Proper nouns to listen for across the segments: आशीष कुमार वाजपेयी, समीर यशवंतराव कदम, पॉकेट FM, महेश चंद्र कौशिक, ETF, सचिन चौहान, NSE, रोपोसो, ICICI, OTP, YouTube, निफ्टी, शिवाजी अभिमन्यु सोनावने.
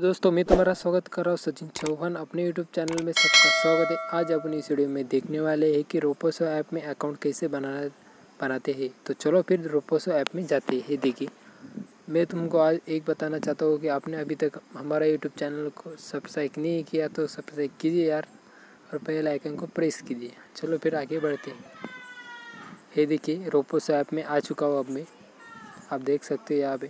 दोस्तों मैं तुम्हारा स्वागत कर रहा हूँ सचिन चौहान अपने YouTube चैनल में। सबका स्वागत है। आज अपनी इस वीडियो में देखने वाले हैं कि रोपोसो ऐप में अकाउंट कैसे बनाते हैं। तो चलो फिर रोपोसो ऐप में जाते हैं। देखिए मैं तुमको आज एक बताना चाहता हूँ कि आपने अभी तक हमारा YouTube चैनल को सब्सक्राइब नहीं किया तो सब्सक्राइब कीजिए यार और बेल आइकन को प्रेस कीजिए। चलो फिर आगे बढ़ते हैं। ये देखिए रोपोसो ऐप में आ चुका हूँ। अब मैं आप देख सकते हो यहाँ पर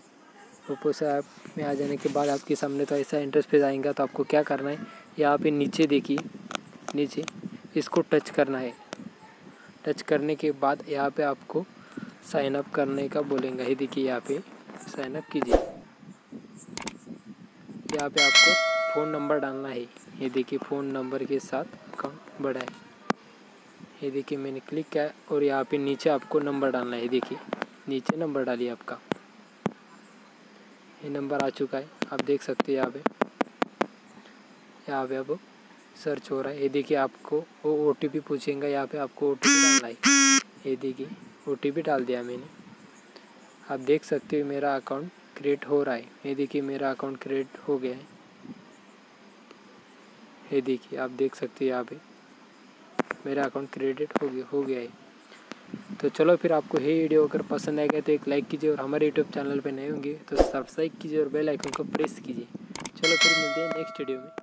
रोपोसो ऐप में आ जाने के बाद आपके सामने तो ऐसा इंटरफेस आएगा। तो आपको क्या करना है, यहाँ पे नीचे देखिए, नीचे इसको टच करना है। टच करने के बाद यहाँ पे आपको साइन अप करने का बोलेंगे। ये देखिए यहाँ पे साइन अप कीजिए। यहाँ पे आपको फ़ोन नंबर डालना है। ये देखिए फ़ोन नंबर के साथ अकाउंट बढ़ाए। ये देखिए मैंने क्लिक किया और यहाँ पर नीचे आपको नंबर डालना है। देखिए नीचे नंबर डालिए, आपका ये नंबर आ चुका है। आप देख सकते हैं यहाँ पे अब सर्च हो रहा है। ये देखिए आपको वो OTP पूछेगा। यहाँ पे आपको OTP डालना है। ये देखिए OTP डाल दिया मैंने। आप देख सकते हो मेरा अकाउंट क्रिएट हो रहा है। ये देखिए मेरा अकाउंट क्रिएट हो गया है। ये देखिए आप देख सकते हो यहाँ पे मेरा अकाउंट क्रिएट हो गया है। तो चलो फिर आपको ये वीडियो अगर पसंद आएगा तो एक लाइक कीजिए और हमारे YouTube चैनल पे नए होंगे तो सब्सक्राइब कीजिए और बेल आइकन को प्रेस कीजिए। चलो फिर मिलते हैं नेक्स्ट वीडियो में।